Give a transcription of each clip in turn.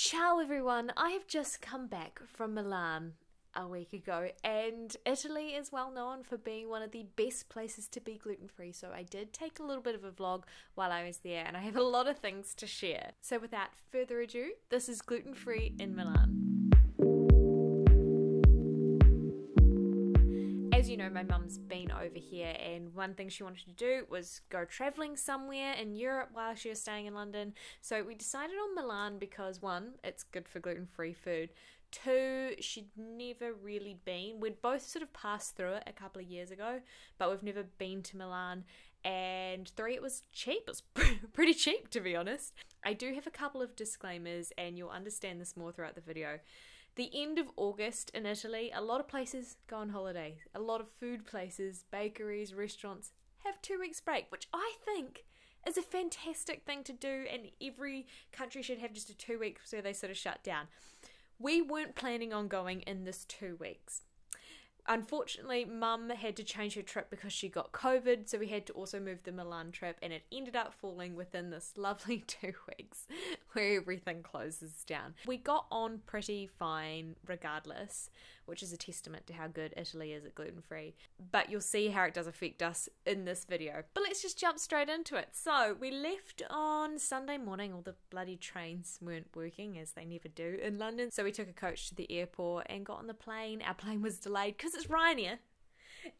Ciao everyone, I have just come back from Milan a week ago, and Italy is well known for being one of the best places to be gluten-free, so I did take a little bit of a vlog while I was there and I have a lot of things to share. So without further ado, this is gluten-free in Milan. As you know, my mum's been over here and one thing she wanted to do was go travelling somewhere in Europe while she was staying in London. So we decided on Milan because one, it's good for gluten-free food. Two, she'd never really been. We'd both sort of passed through it a couple of years ago, but we've never been to Milan. And three, it was cheap. It was pretty cheap, to be honest. I do have a couple of disclaimers and you'll understand this more throughout the video. The end of August in Italy, a lot of places go on holiday. A lot of food places, bakeries, restaurants have 2 weeks break, which I think is a fantastic thing to do, and every country should have just a 2 weeks where they sort of shut down. We weren't planning on going in this 2 weeks. Unfortunately, Mum had to change her trip because she got COVID, so we had to also move the Milan trip, and it ended up falling within this lovely 2 weeks where everything closes down. We got on pretty fine regardless, which is a testament to how good Italy is at gluten-free, but you'll see how it does affect us in this video. But let's just jump straight into it. So we left on Sunday morning. All the bloody trains weren't working, as they never do in London, so we took a coach to the airport and got on the plane. Our plane was delayed because it's Ryanair,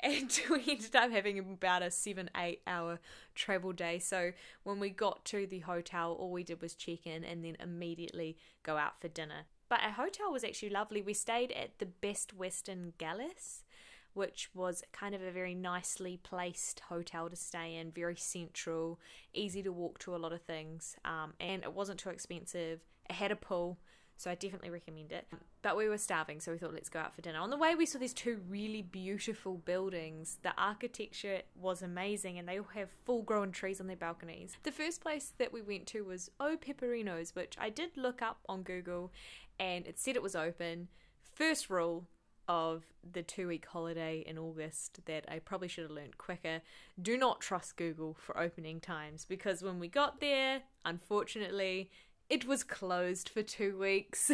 and we ended up having about a 7-8 hour travel day. So when we got to the hotel, all we did was check in and then immediately go out for dinner. But our hotel was actually lovely. We stayed at the Best Western Gallus, which was kind of a very nicely placed hotel to stay in, very central, easy to walk to a lot of things, and it wasn't too expensive. It had a pool, so I definitely recommend it. But we were starving, so we thought, let's go out for dinner. On the way, we saw these two really beautiful buildings. The architecture was amazing, and they all have full-grown trees on their balconies. The first place that we went to was O Pepperinos, which I did look up on Google, and it said it was open. First rule of the 2 week holiday in August that I probably should have learned quicker: do not trust Google for opening times, because when we got there, unfortunately, it was closed for 2 weeks,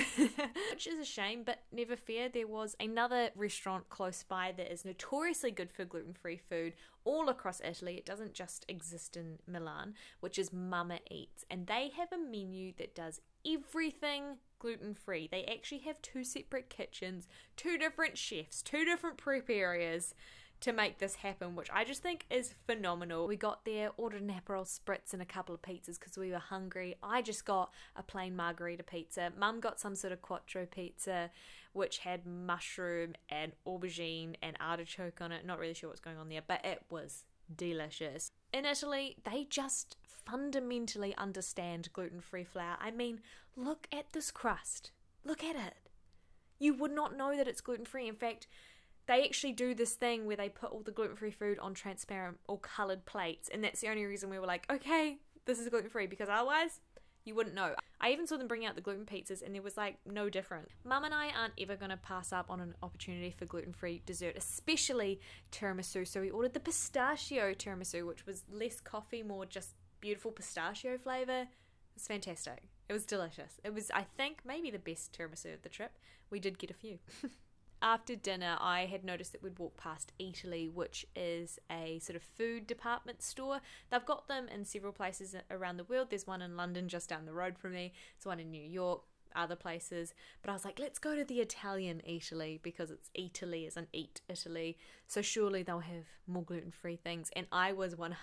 which is a shame, but never fear. There was another restaurant close by that is notoriously good for gluten-free food all across Italy. It doesn't just exist in Milan, which is Mama Eats, and they have a menu that does everything gluten-free. They actually have two separate kitchens, two different chefs, two different prep areas to make this happen, which I just think is phenomenal. We got there, ordered an Aperol spritz and a couple of pizzas because we were hungry. I just got a plain margherita pizza. Mum got some sort of quattro pizza which had mushroom and aubergine and artichoke on it. Not really sure what's going on there, but it was delicious. In Italy, they just fundamentally understand gluten-free flour. I mean, look at this crust. Look at it. You would not know that it's gluten-free. In fact, they actually do this thing where they put all the gluten-free food on transparent or coloured plates, and that's the only reason we were like, okay, this is gluten-free, because otherwise you wouldn't know. I even saw them bring out the gluten pizzas and there was like no difference. Mum and I aren't ever going to pass up on an opportunity for gluten-free dessert, especially tiramisu, so we ordered the pistachio tiramisu, which was less coffee, more just beautiful pistachio flavour. It's fantastic. It was delicious. It was, I think, maybe the best tiramisu of the trip. We did get a few. After dinner, I had noticed that we'd walk past Eataly, which is a sort of food department store. They've got them in several places around the world. There's one in London just down the road from me. There's one in New York, other places. But I was like, let's go to the Italian Eataly, because it's Eataly as in eat Italy. So surely they'll have more gluten-free things. And I was 100%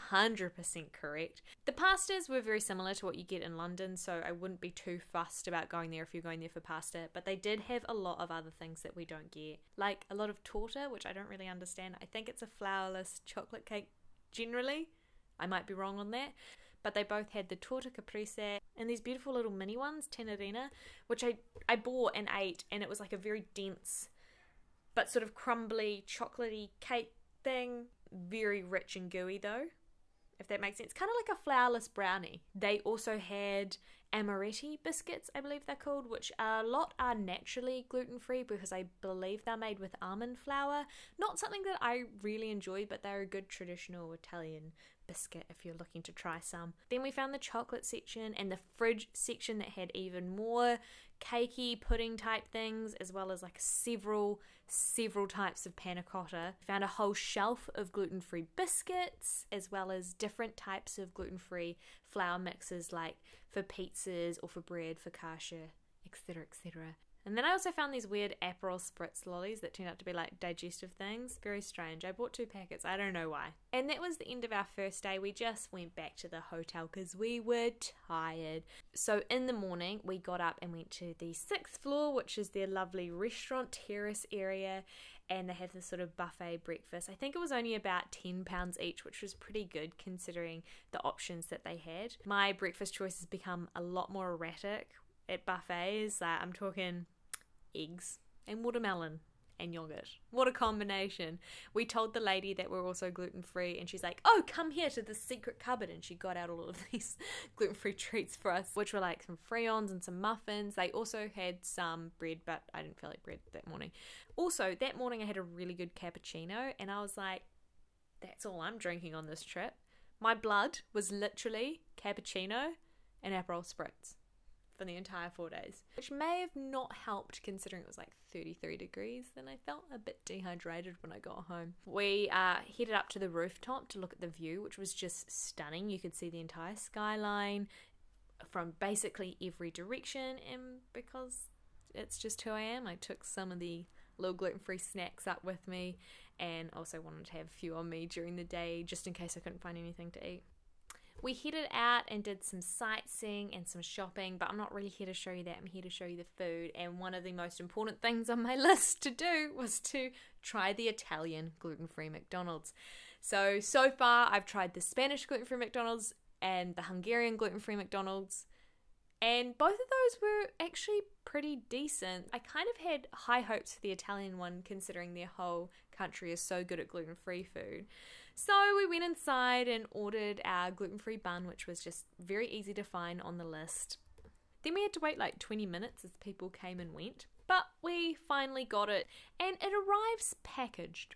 correct. The pastas were very similar to what you get in London, so I wouldn't be too fussed about going there if you're going there for pasta, but they did have a lot of other things that we don't get, like a lot of torta, which I don't really understand. I think it's a flourless chocolate cake generally. I might be wrong on that. But they both had the Torta Caprese and these beautiful little mini ones, Tenerina, which I bought and ate, and it was like a very dense but sort of crumbly, chocolatey cake thing. Very rich and gooey though, if that makes sense. Kind of like a flourless brownie. They also had amaretti biscuits, I believe they're called, which a lot are naturally gluten-free because I believe they're made with almond flour. Not something that I really enjoy, but they're a good traditional Italian biscuit if you're looking to try some. Then we found the chocolate section and the fridge section that had even more cakey pudding type things, as well as like several types of panna cotta. Found a whole shelf of gluten-free biscuits, as well as different types of gluten-free flour mixes, like for pizzas or for bread, focaccia, etc, etc. And then I also found these weird Aperol spritz lollies that turned out to be like digestive things. Very strange. I bought 2 packets. I don't know why. And that was the end of our first day. We just went back to the hotel because we were tired. So in the morning, we got up and went to the 6th floor, which is their lovely restaurant terrace area. And they have this sort of buffet breakfast. I think it was only about £10 each, which was pretty good considering the options that they had. My breakfast choices become a lot more erratic at buffets. I'm talking eggs and watermelon and yogurt. What a combination. We told the lady that we're also gluten-free and she's like, oh, come here to the secret cupboard, and she got out all of these gluten-free treats for us, which were like some friands and some muffins. They also had some bread, but I didn't feel like bread that morning. Also, that morning I had a really good cappuccino and I was like, that's all I'm drinking on this trip. My blood was literally cappuccino and Aperol spritz for the entire 4 days, which may have not helped considering it was like 33 degrees and I felt a bit dehydrated when I got home. We headed up to the rooftop to look at the view, which was just stunning. You could see the entire skyline from basically every direction, and because it's just who I am, I took some of the little gluten-free snacks up with me and also wanted to have a few on me during the day just in case I couldn't find anything to eat. We headed out and did some sightseeing and some shopping, but I'm not really here to show you that. I'm here to show you the food, and one of the most important things on my list to do was to try the Italian gluten-free McDonald's. So far I've tried the Spanish gluten-free McDonald's and the Hungarian gluten-free McDonald's, and both of those were actually pretty decent. I kind of had high hopes for the Italian one considering their whole country is so good at gluten-free food. So we went inside and ordered our gluten-free bun, which was just very easy to find on the list. Then we had to wait like 20 minutes as people came and went, but we finally got it, and it arrives packaged,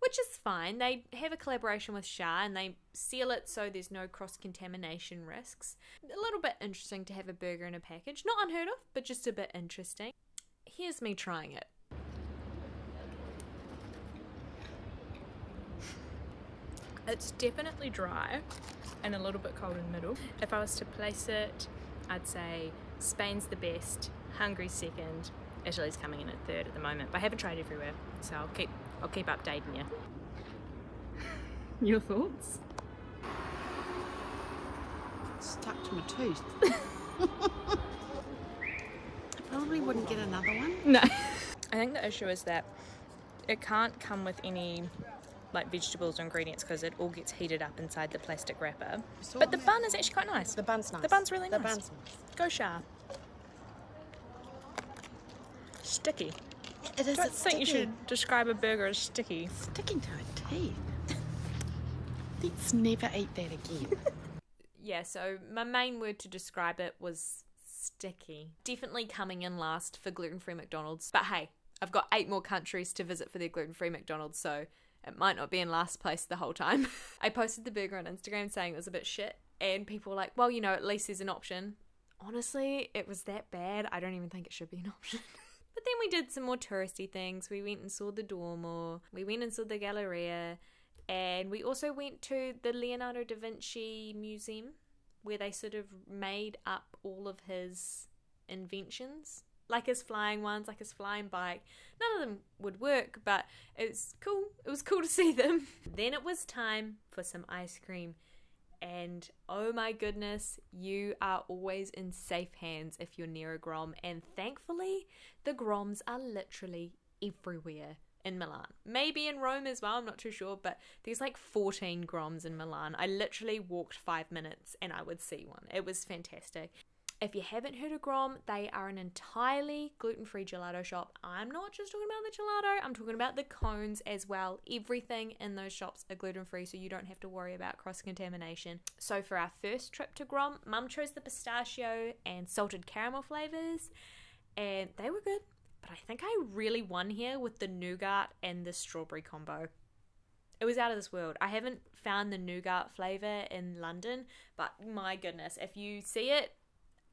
which is fine. They have a collaboration with Shah and they seal it so there's no cross-contamination risks. A little bit interesting to have a burger in a package. Not unheard of, but just a bit interesting. Here's me trying it. It's definitely dry and a little bit cold in the middle. If I was to place it, I'd say Spain's the best, Hungary second, Italy's coming in at third at the moment, but I haven't tried everywhere, so I'll keep updating you. Your thoughts? It's stuck to my tooth. I probably wouldn't get another one. No. I think the issue is that it can't come with any like vegetables or ingredients because it all gets heated up inside the plastic wrapper. But the bun is actually quite nice. The bun's nice. The bun's really nice. The bun's nice. Go Shah. Sticky. It is. I don't think you should describe a burger as sticky. Sticking to her teeth. Let's never eat that again. Yeah, so my main word to describe it was sticky. Definitely coming in last for gluten-free McDonald's. But hey, I've got 8 more countries to visit for their gluten-free McDonald's, so it might not be in last place the whole time. I posted the burger on Instagram saying it was a bit shit, and people were like, well, you know, at least there's an option. Honestly, it was that bad. I don't even think it should be an option. But then we did some more touristy things. We went and saw the Duomo, we went and saw the Galleria, and we also went to the Leonardo da Vinci Museum where they sort of made up all of his inventions. Like his flying ones, like his flying bike. None of them would work, but it was cool. It was cool to see them. Then it was time for some ice cream. And oh my goodness, you are always in safe hands if you're near a Grom. And thankfully, the Groms are literally everywhere in Milan. Maybe in Rome as well, I'm not too sure, but there's like 14 Groms in Milan. I literally walked 5 minutes and I would see one. It was fantastic. If you haven't heard of Grom, they are an entirely gluten-free gelato shop. I'm not just talking about the gelato, I'm talking about the cones as well. Everything in those shops are gluten-free, so you don't have to worry about cross-contamination. So for our first trip to Grom, Mum chose the pistachio and salted caramel flavors, and they were good. But I think I really won here with the nougat and the strawberry combo. It was out of this world. I haven't found the nougat flavour in London, but my goodness, if you see it,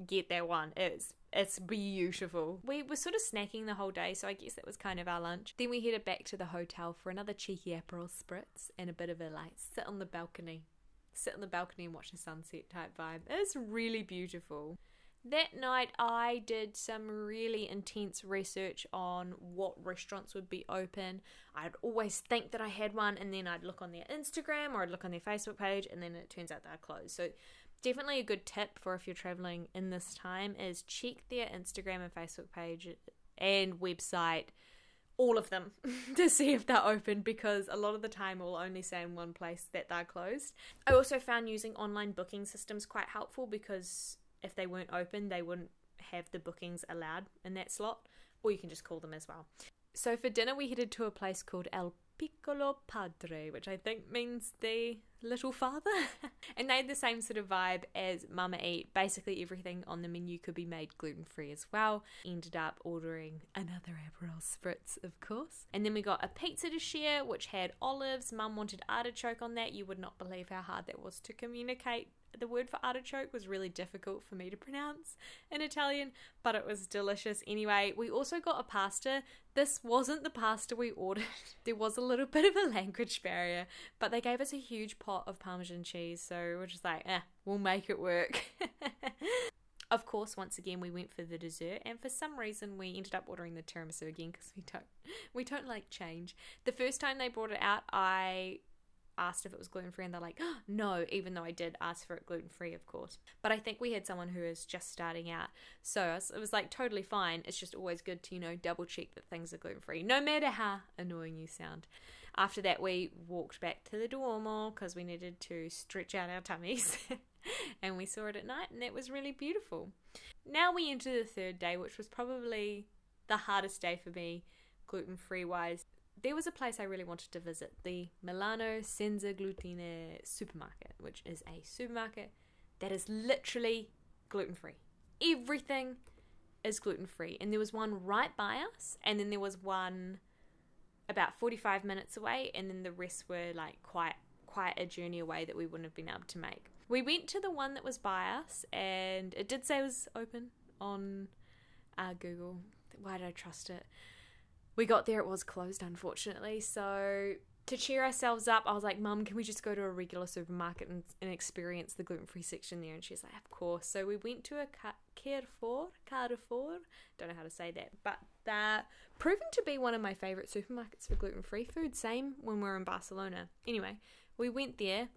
get that one. It's beautiful. We were sort of snacking the whole day, so I guess that was kind of our lunch. Then we headed back to the hotel for another cheeky Aperol spritz and a bit of a like sit on the balcony and watch the sunset type vibe. It was really beautiful. That night I did some really intense research on what restaurants would be open. I'd always think that I had one, and then I'd look on their Instagram or I'd look on their Facebook page, and then it turns out they're closed. So definitely a good tip for if you're traveling in this time is check their Instagram and Facebook page and website, all of them, to see if they're open, because a lot of the time we'll only say in one place that they're closed. I also found using online booking systems quite helpful, because if they weren't open, they wouldn't have the bookings allowed in that slot, or you can just call them as well. So for dinner, we headed to a place called El Piccolo Padre, which I think means the little father. And they had the same sort of vibe as Mama Eat. Basically everything on the menu could be made gluten-free as well. Ended up ordering another Aperol spritz, of course. And then we got a pizza to share, which had olives. Mum wanted artichoke on that. You would not believe how hard that was to communicate. The word for artichoke was really difficult for me to pronounce in Italian, but it was delicious. Anyway, we also got a pasta. This wasn't the pasta we ordered. There was a little bit of a language barrier, but they gave us a huge pot of Parmesan cheese, so we're just like, we'll make it work. Of course, once again, we went for the dessert, and for some reason, we ended up ordering the tiramisu again, because we don't like change. The first time they brought it out, I asked if it was gluten-free, and they're like, oh, no, even though I did ask for it gluten-free, of course. But I think we had someone who is just starting out, so it was like totally fine. It's just always good to, double check that things are gluten-free, no matter how annoying you sound. After that, we walked back to the Duomo because we needed to stretch out our tummies. And we saw it at night, and it was really beautiful. Now we enter the third day, which was probably the hardest day for me, gluten-free wise. There was a place I really wanted to visit, the Milano Senza Glutine supermarket, which is a supermarket that is literally gluten-free. Everything is gluten-free. And there was one right by us, and then there was one about 45 minutes away, and then the rest were like quite a journey away that we wouldn't have been able to make. We went to the one that was by us, and it did say it was open on Google. Why did I trust it? We got there, it was closed, unfortunately. So to cheer ourselves up, I was like, Mum, can we just go to a regular supermarket and experience the gluten-free section there? And she's like, of course. So we went to a Carrefour, don't know how to say that, but they're proven to be one of my favourite supermarkets for gluten-free food, same when we were in Barcelona. Anyway, we went there,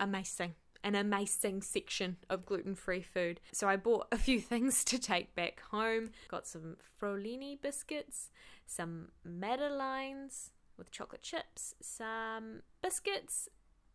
an amazing section of gluten-free food. So I bought a few things to take back home. Got some Frollini biscuits, some Madeleines with chocolate chips, some biscuits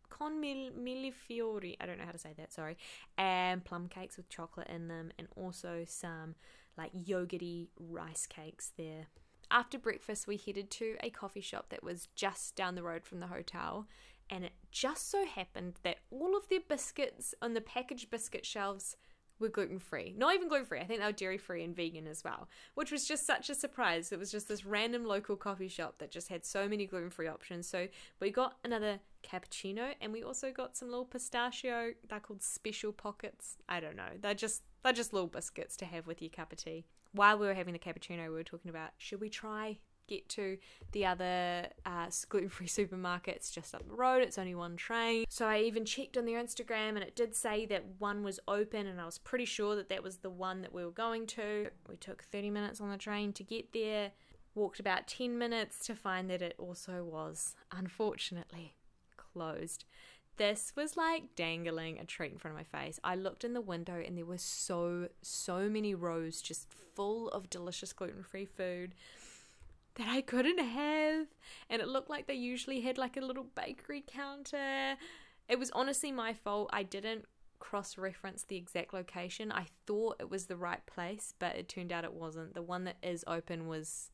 con millefiori, I don't know how to say that, sorry, and plum cakes with chocolate in them, and also some like yogurty rice cakes there. After breakfast, we headed to a coffee shop that was just down the road from the hotel, and it just so happened that all of their biscuits on the packaged biscuit shelves were gluten-free. Not even gluten-free, I think they were dairy-free and vegan as well, which was just such a surprise. It was just this random local coffee shop that just had so many gluten-free options. So we got another cappuccino, and we also got some little pistachio, they're called special pockets, I don't know, they're just little biscuits to have with your cup of tea. While we were having the cappuccino, we were talking about, should we try get to the other gluten-free supermarkets just up the road? It's only one train. So I even checked on their Instagram, and it did say that one was open, and I was pretty sure that that was the one that we were going to. We took 30 minutes on the train to get there, walked about 10 minutes to find that it also was, unfortunately, closed. This was like dangling a treat in front of my face. I looked in the window, and there were so many rows just full of delicious gluten-free food that I couldn't have, and it looked like they usually had like a little bakery counter. It was honestly my fault. I didn't cross-reference the exact location. I thought it was the right place, but it turned out it wasn't. The one that is open was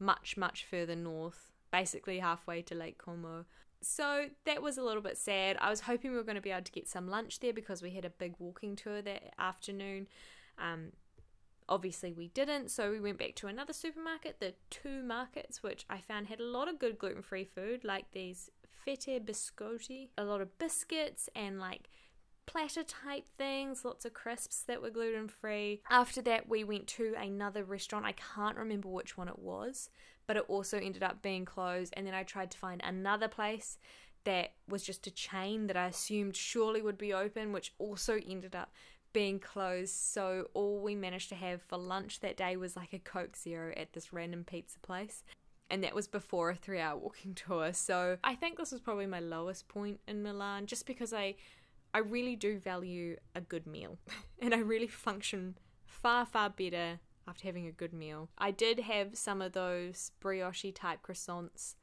much further north, basically halfway to Lake Como. So that was a little bit sad. I was hoping we were going to be able to get some lunch there because we had a big walking tour that afternoon. Obviously we didn't, so we went back to another supermarket, the Two Markets, which I found had a lot of good gluten-free food, like these fette biscotti, a lot of biscuits and like platter type things, lots of crisps that were gluten-free. After that we went to another restaurant, I can't remember which one it was, but it also ended up being closed, and then I tried to find another place that was just a chain that I assumed surely would be open, which also ended up being closed. So all we managed to have for lunch that day was like a Coke Zero at this random pizza place, and that was before a 3-hour walking tour. So I think this was probably my lowest point in Milan, just because I really do value a good meal and I really function far better after having a good meal. I did have some of those brioche type croissants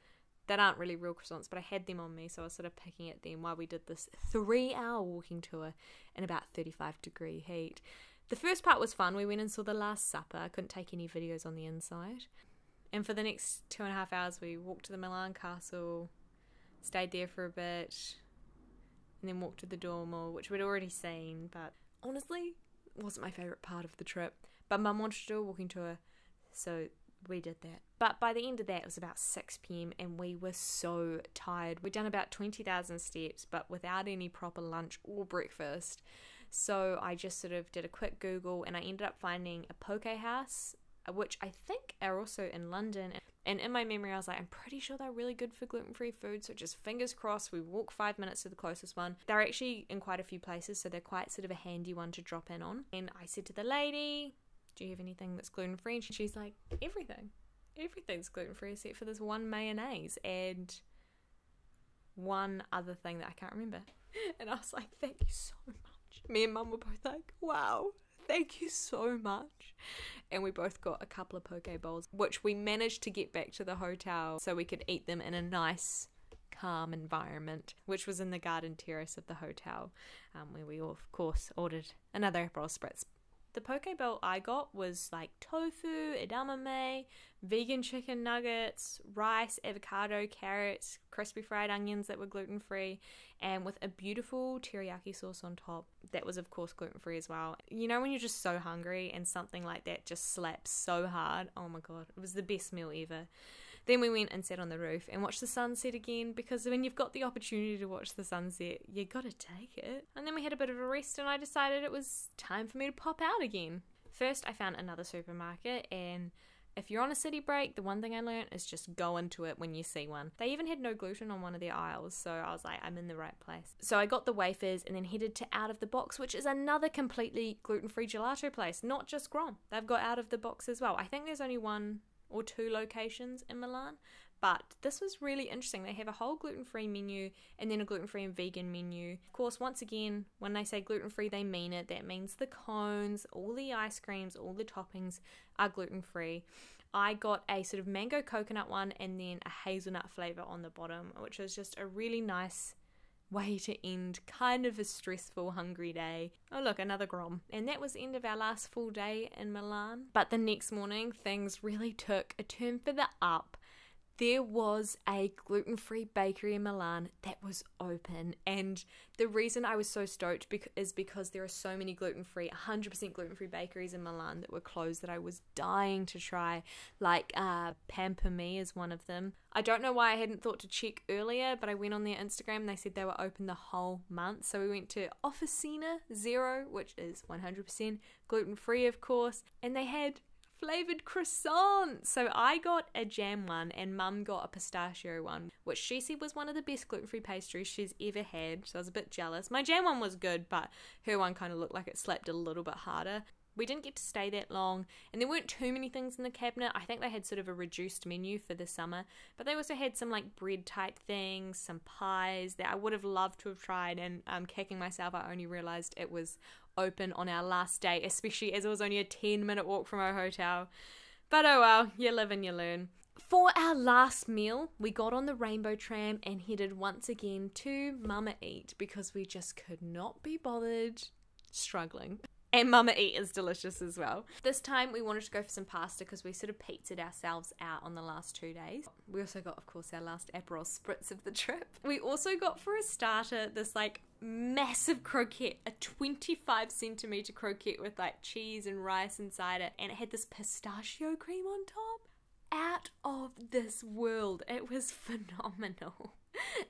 that aren't really real croissants, but I had them on me, so I was sort of picking at them while we did this 3-hour walking tour in about 35-degree heat. The first part was fun. We went and saw The Last Supper. I couldn't take any videos on the inside. And for the next 2.5 hours, we walked to the Milan Castle, stayed there for a bit, and then walked to the Duomo, which we'd already seen, but honestly, wasn't my favourite part of the trip. But Mum wanted to do a walking tour, so we did that. But by the end of that, it was about 6 p.m. and we were so tired. We'd done about 20,000 steps, but without any proper lunch or breakfast. So I just sort of did a quick Google, and I ended up finding a Poke House, which I think are also in London. And in my memory, I was like, I'm pretty sure they're really good for gluten-free food. So just fingers crossed, we walk 5 minutes to the closest one. They're actually in quite a few places, so they're quite sort of a handy one to drop in on. And I said to the lady, do you have anything that's gluten-free? And she's like, everything's gluten-free except for this one mayonnaise and one other thing that I can't remember. And I was like, thank you so much. Me and Mum were both like, wow, thank you so much. And we both got a couple of poke bowls, which we managed to get back to the hotel so we could eat them in a nice calm environment, which was in the garden terrace of the hotel, where we all, of course, ordered another Aperol spritz. The poke bowl I got was like tofu, edamame, vegan chicken nuggets, rice, avocado, carrots, crispy fried onions that were gluten-free, and with a beautiful teriyaki sauce on top that was of course gluten-free as well. You know when you're just so hungry and something like that just slaps so hard? Oh my god, it was the best meal ever. Then we went and sat on the roof and watched the sunset again, because when you've got the opportunity to watch the sunset, you gotta take it. And then we had a bit of a rest, and I decided it was time for me to pop out again. First, I found another supermarket, and if you're on a city break, the one thing I learned is just go into it when you see one. They even had no gluten on one of their aisles, so I was like, I'm in the right place. So I got the wafers and then headed to Out of the Box, which is another completely gluten-free gelato place, not just Grom. They've got Out of the Box as well. I think there's only one or two locations in Milan, but this was really interesting. They have a whole gluten-free menu and then a gluten-free and vegan menu. Of course, once again, when they say gluten-free, they mean it. That means the cones, all the ice creams, all the toppings are gluten-free. I got a sort of mango coconut one and then a hazelnut flavor on the bottom, which was just a really nice way to end kind of a stressful, hungry day. Oh look, another Grom. And that was the end of our last full day in Milan. But the next morning, things really took a turn for the up. There was a gluten-free bakery in Milan that was open, and the reason I was so stoked is because there are so many 100% gluten-free bakeries in Milan that were closed that I was dying to try, like Pampermi is one of them. I don't know why I hadn't thought to check earlier, but I went on their Instagram and they said they were open the whole month, so we went to Officina Zero, which is 100% gluten-free of course, and they had flavoured croissants. So I got a jam one and Mum got a pistachio one, which she said was one of the best gluten-free pastries she's ever had, so I was a bit jealous. My jam one was good, but her one kind of looked like it slapped a little bit harder. We didn't get to stay that long, and there weren't too many things in the cabinet. I think they had sort of a reduced menu for the summer, but they also had some like bread type things, some pies that I would have loved to have tried, and kicking myself, I only realised it was open on our last day, especially as it was only a 10-minute walk from our hotel. But oh well, you live and you learn. For our last meal, we got on the rainbow tram and headed once again to Mama Eat because we just could not be bothered struggling. And Mama Eat is delicious as well. This time we wanted to go for some pasta because we sort of pizzaed ourselves out on the last 2 days. We also got, of course, our last Aperol spritz of the trip. We also got for a starter this like massive croquette, a 25-centimeter croquette with like cheese and rice inside it. And it had this pistachio cream on top. Out of this world. It was phenomenal.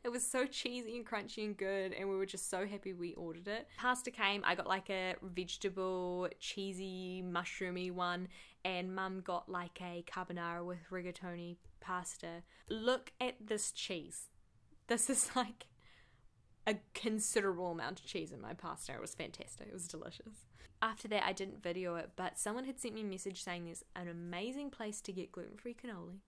It was so cheesy and crunchy and good, and we were just so happy we ordered it. Pasta came, I got like a vegetable, cheesy, mushroomy one, and Mum got like a carbonara with rigatoni pasta. Look at this cheese. This is like a considerable amount of cheese in my pasta. It was fantastic. It was delicious. After that, I didn't video it, but someone had sent me a message saying there's an amazing place to get gluten-free cannoli,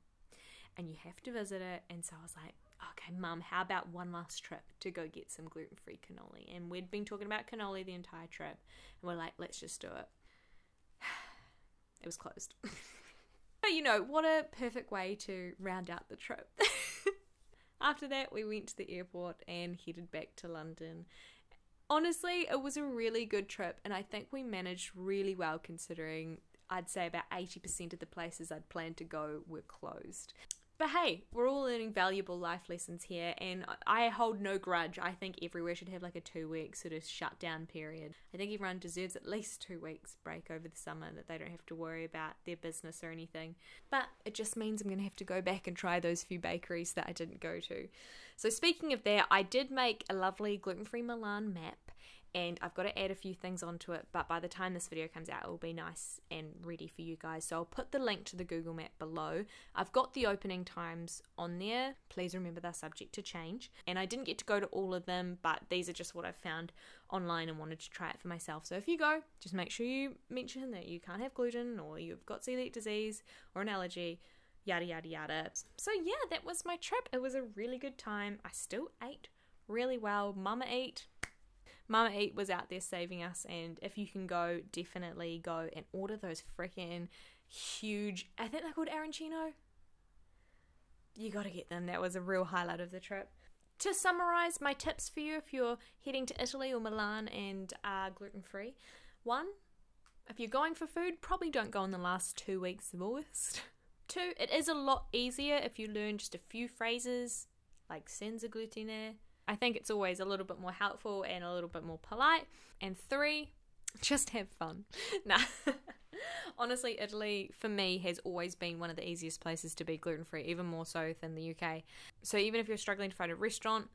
and you have to visit it, and so I was like, okay, Mum, how about one last trip to go get some gluten-free cannoli? And we'd been talking about cannoli the entire trip, and we're like, let's just do it. It was closed. But you know, what a perfect way to round out the trip. After that, we went to the airport and headed back to London. Honestly, it was a really good trip, and I think we managed really well considering I'd say about 80% of the places I'd planned to go were closed. But hey, we're all learning valuable life lessons here, and I hold no grudge. I think everywhere should have like a 2-week sort of shutdown period. I think everyone deserves at least 2 weeks break over the summer that they don't have to worry about their business or anything. But it just means I'm going to have to go back and try those few bakeries that I didn't go to. So speaking of that, I did make a lovely gluten-free Milan map, and I've got to add a few things onto it, but by the time this video comes out, it'll be nice and ready for you guys. So I'll put the link to the Google Map below. I've got the opening times on there. Please remember they're subject to change. And I didn't get to go to all of them, but these are just what I've found online and wanted to try it for myself. So if you go, just make sure you mention that you can't have gluten or you've got celiac disease or an allergy, yada, yada, yada. So yeah, that was my trip. It was a really good time. I still ate really well. Mama Eat was out there saving us, and if you can go, definitely go and order those freaking huge, I think they're called arancino. You gotta get them. That was a real highlight of the trip. To summarize my tips for you if you're heading to Italy or Milan and are gluten-free. 1, if you're going for food, probably don't go in the last 2 weeks of August. 2, it is a lot easier if you learn just a few phrases like senza glutine. I think it's always a little bit more helpful and a little bit more polite. And 3, just have fun. Nah. Honestly, Italy, for me, has always been one of the easiest places to be gluten-free, even more so than the UK. So even if you're struggling to find a restaurant,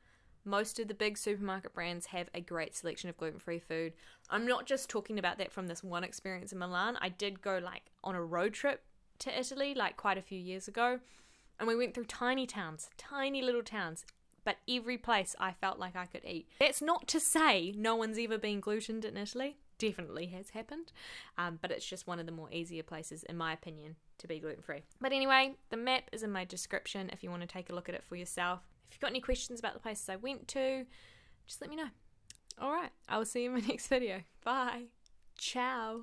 most of the big supermarket brands have a great selection of gluten-free food. I'm not just talking about that from this one experience in Milan. I did go like on a road trip to Italy like quite a few years ago, and we went through tiny towns, tiny little towns, but every place I felt like I could eat. That's not to say no one's ever been glutened in Italy. Definitely has happened. But it's just one of the more easier places, in my opinion, to be gluten-free. But anyway, the map is in my description if you want to take a look at it for yourself. If you've got any questions about the places I went to, just let me know. All right, I will see you in my next video. Bye. Ciao.